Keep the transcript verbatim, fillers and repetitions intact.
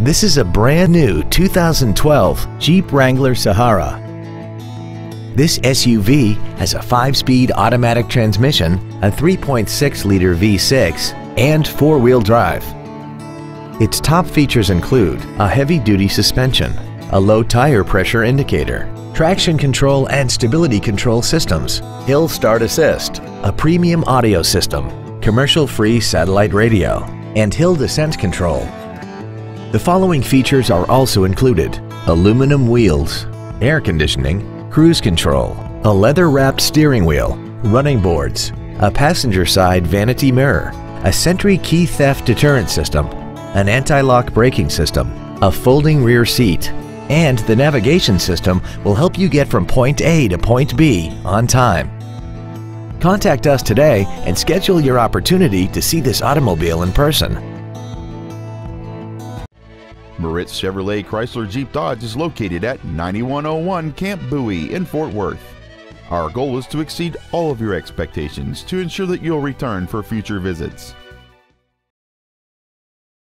This is a brand new two thousand twelve Jeep Wrangler Sahara. This S U V has a five-speed automatic transmission, a three point six liter V six, and four-wheel drive. Its top features include a heavy-duty suspension, a low tire pressure indicator, traction control and stability control systems, hill start assist, a premium audio system, commercial-free satellite radio, and hill descent control. The following features are also included: aluminum wheels, air conditioning, cruise control, a leather-wrapped steering wheel, running boards, a passenger-side vanity mirror, a Sentry key theft deterrent system, an anti-lock braking system, a folding rear seat, and the navigation system will help you get from point A to point B on time. Contact us today and schedule your opportunity to see this automobile in person. Moritz Chevrolet Chrysler Jeep Dodge is located at ninety-one oh one Camp Bowie in Fort Worth. Our goal is to exceed all of your expectations to ensure that you'll return for future visits.